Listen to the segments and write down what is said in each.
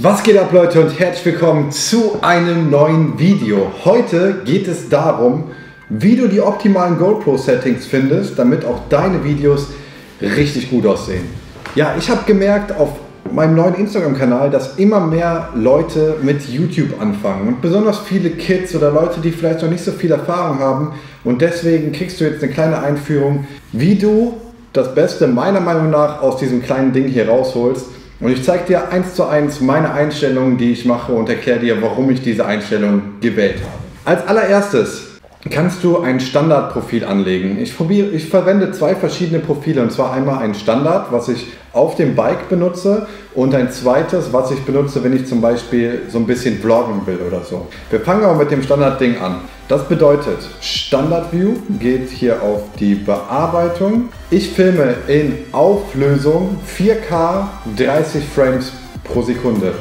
Was geht ab, Leute, und herzlich willkommen zu einem neuen Video. Heute geht es darum, wie du die optimalen GoPro-Settings findest, damit auch deine Videos richtig gut aussehen. Ja, ich habe gemerkt auf meinem neuen Instagram-Kanal, dass immer mehr Leute mit YouTube anfangen und besonders viele Kids oder Leute, die vielleicht noch nicht so viel Erfahrung haben, und deswegen kriegst du jetzt eine kleine Einführung, wie du das Beste meiner Meinung nach aus diesem kleinen Ding hier rausholst. Und ich zeige dir 1:1 meine Einstellungen, die ich mache, und erkläre dir, warum ich diese Einstellung gewählt habe. Als allererstes kannst du ein Standardprofil anlegen. Ich verwende zwei verschiedene Profile, und zwar einmal ein Standard, was ich auf dem Bike benutze, und ein zweites, was ich benutze, wenn ich zum Beispiel so ein bisschen vloggen will oder so. Wir fangen aber mit dem Standardding an. Das bedeutet, Standard View geht hier auf die Bearbeitung. Ich filme in Auflösung 4K 30 Frames pro Sekunde.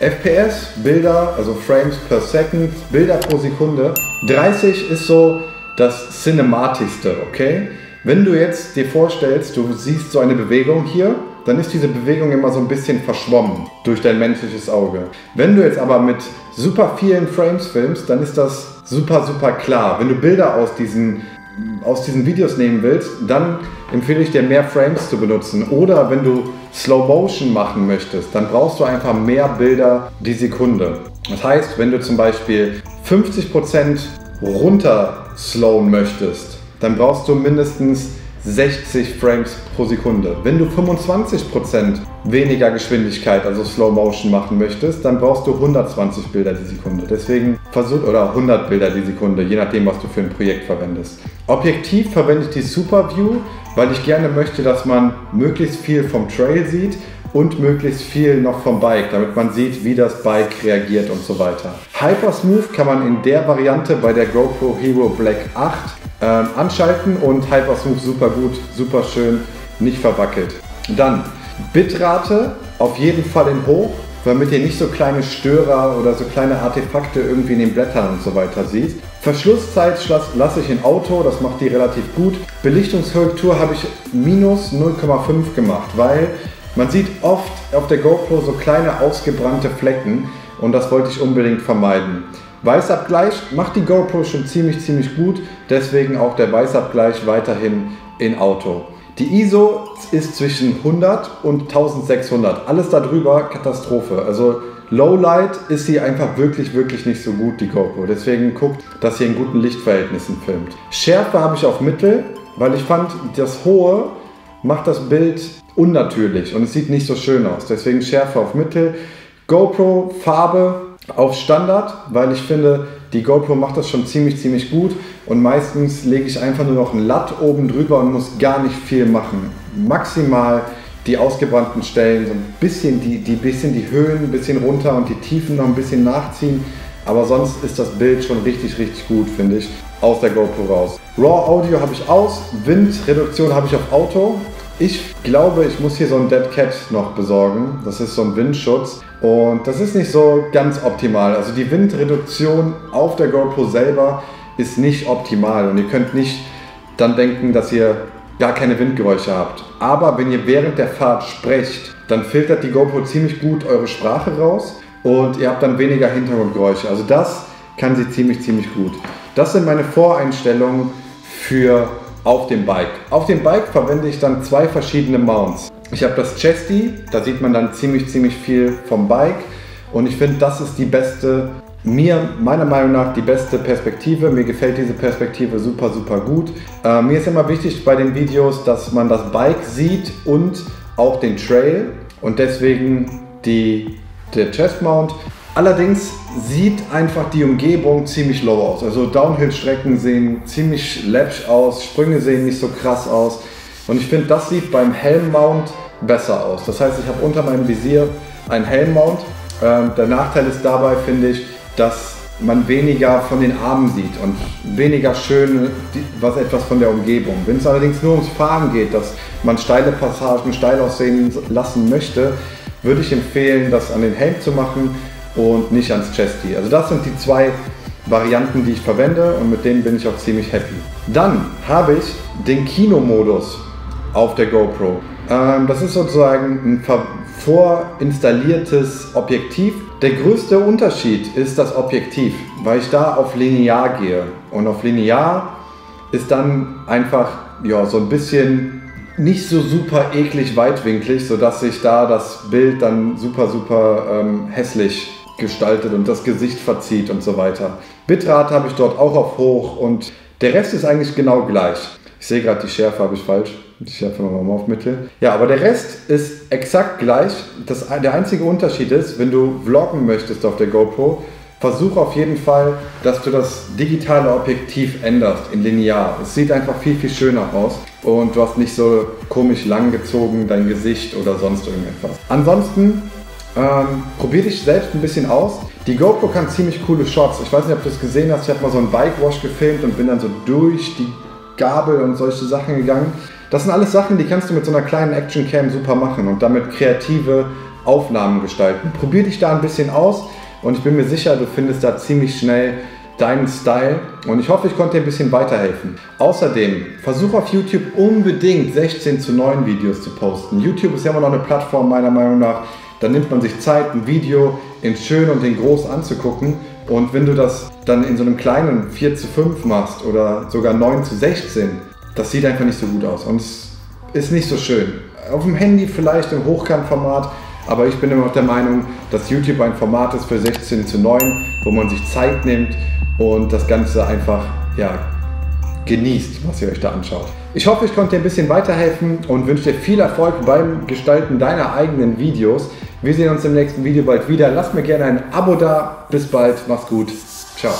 FPS, Bilder, also Frames per Second, Bilder pro Sekunde. 30 ist so das Cinematischste, okay? Wenn du jetzt dir vorstellst, du siehst so eine Bewegung hier, dann ist diese Bewegung immer so ein bisschen verschwommen durch dein menschliches Auge. Wenn du jetzt aber mit super vielen Frames filmst, dann ist das super, super klar. Wenn du Bilder aus diesen Videos nehmen willst, dann empfehle ich dir, mehr Frames zu benutzen. Oder wenn du Slow Motion machen möchtest, dann brauchst du einfach mehr Bilder die Sekunde. Das heißt, wenn du zum Beispiel 50% runter slowen möchtest, dann brauchst du mindestens 60 Frames pro Sekunde. Wenn du 25% weniger Geschwindigkeit, also Slow Motion, machen möchtest, dann brauchst du 120 Bilder die Sekunde. Deswegen versuch, oder 100 Bilder die Sekunde, je nachdem, was du für ein Projekt verwendest. Objektiv verwende ich die Super View, weil ich gerne möchte, dass man möglichst viel vom Trail sieht und möglichst viel noch vom Bike, damit man sieht, wie das Bike reagiert und so weiter. Hypersmooth kann man in der Variante bei der GoPro HERO8 Black anschalten, und Hypersmooth super gut, super schön, nicht verwackelt. Dann Bitrate auf jeden Fall in hoch, damit ihr nicht so kleine Störer oder so kleine Artefakte irgendwie in den Blättern und so weiter seht. Verschlusszeit lasse ich in Auto, das macht die relativ gut. Belichtungskorrektur habe ich minus 0,5 gemacht, weil man sieht oft auf der GoPro so kleine ausgebrannte Flecken, und das wollte ich unbedingt vermeiden. Weißabgleich macht die GoPro schon ziemlich gut, deswegen auch der Weißabgleich weiterhin in Auto. Die ISO ist zwischen 100 und 1600, alles darüber Katastrophe. Also Lowlight ist sie einfach wirklich nicht so gut, die GoPro. Deswegen guckt, dass ihr in guten Lichtverhältnissen filmt. Schärfe habe ich auf Mittel, weil ich fand, das Hohe macht das Bild unnatürlich und es sieht nicht so schön aus. Deswegen Schärfe auf Mittel. GoPro Farbe auf Standard, weil ich finde, die GoPro macht das schon ziemlich gut, und meistens lege ich einfach nur noch ein Latt oben drüber und muss gar nicht viel machen. Maximal die ausgebrannten Stellen, so ein bisschen die Höhen ein bisschen runter und die Tiefen noch ein bisschen nachziehen, aber sonst ist das Bild schon richtig gut, finde ich, aus der GoPro raus. Raw Audio habe ich aus, Windreduktion habe ich auf Auto. Ich glaube, ich muss hier so ein Dead Cat noch besorgen. Das ist so ein Windschutz, und das ist nicht so ganz optimal. Also die Windreduktion auf der GoPro selber ist nicht optimal, und ihr könnt nicht dann denken, dass ihr gar keine Windgeräusche habt. Aber wenn ihr während der Fahrt sprecht, dann filtert die GoPro ziemlich gut eure Sprache raus, und ihr habt dann weniger Hintergrundgeräusche. Also das kann sie ziemlich gut. Das sind meine Voreinstellungen für auf dem Bike. Auf dem Bike verwende ich dann zwei verschiedene Mounts. Ich habe das Chesty, da sieht man dann ziemlich viel vom Bike, und ich finde, das ist die beste, meiner Meinung nach die beste Perspektive. Mir gefällt diese Perspektive super gut. Mir ist immer wichtig bei den Videos, dass man das Bike sieht und auch den Trail, und deswegen der Chest Mount. Allerdings sieht einfach die Umgebung ziemlich low aus. Also Downhill-Strecken sehen ziemlich läppsch aus, Sprünge sehen nicht so krass aus. Und ich finde, das sieht beim Helm-Mount besser aus. Das heißt, ich habe unter meinem Visier einen Helm-Mount. Der Nachteil ist dabei, finde ich, dass man weniger von den Armen sieht und weniger schön etwas von der Umgebung. Wenn es allerdings nur ums Fahren geht, dass man steile Passagen steil aussehen lassen möchte, würde ich empfehlen, das an den Helm zu machen und nicht ans Chesty. Also das sind die zwei Varianten, die ich verwende, und mit denen bin ich auch ziemlich happy. Dann habe ich den Kinomodus auf der GoPro. Das ist sozusagen ein vorinstalliertes Objektiv. Der größte Unterschied ist das Objektiv, weil ich da auf linear gehe. Und auf linear ist dann einfach ja, so ein bisschen nicht so super eklig weitwinklig, sodass sich da das Bild dann super hässlich gestaltet und das Gesicht verzieht und so weiter. Bitrate habe ich dort auch auf hoch und der Rest ist eigentlich genau gleich. Ich sehe gerade, die Schärfe habe ich falsch. Die Schärfe machen wir mal auf Mittel. Ja, aber der Rest ist exakt gleich. Der einzige Unterschied ist, wenn du vloggen möchtest auf der GoPro, versuch auf jeden Fall, dass du das digitale Objektiv änderst in linear. Es sieht einfach viel schöner aus und du hast nicht so komisch lang gezogen dein Gesicht oder sonst irgendetwas. Ansonsten probier dich selbst ein bisschen aus. Die GoPro kann ziemlich coole Shots. Ich weiß nicht, ob du es gesehen hast. Ich habe mal so einen Bike Wash gefilmt und bin dann so durch die Gabel und solche Sachen gegangen. Das sind alles Sachen, die kannst du mit so einer kleinen Action-Cam super machen und damit kreative Aufnahmen gestalten. Probier dich da ein bisschen aus. Und ich bin mir sicher, du findest da ziemlich schnell deinen Style und ich hoffe, ich konnte dir ein bisschen weiterhelfen. Außerdem, versuch auf YouTube unbedingt 16:9 Videos zu posten. YouTube ist ja immer noch eine Plattform meiner Meinung nach, da nimmt man sich Zeit, ein Video in schön und in groß anzugucken und wenn du das dann in so einem kleinen 4:5 machst oder sogar 9:16, das sieht einfach nicht so gut aus und es ist nicht so schön. Auf dem Handy vielleicht im Hochkantformat, aber ich bin immer noch der Meinung, dass YouTube ein Format ist für 16:9, wo man sich Zeit nimmt und das Ganze einfach ja, genießt, was ihr euch da anschaut. Ich hoffe, ich konnte dir ein bisschen weiterhelfen und wünsche dir viel Erfolg beim Gestalten deiner eigenen Videos. Wir sehen uns im nächsten Video bald wieder. Lasst mir gerne ein Abo da. Bis bald. Mach's gut. Ciao.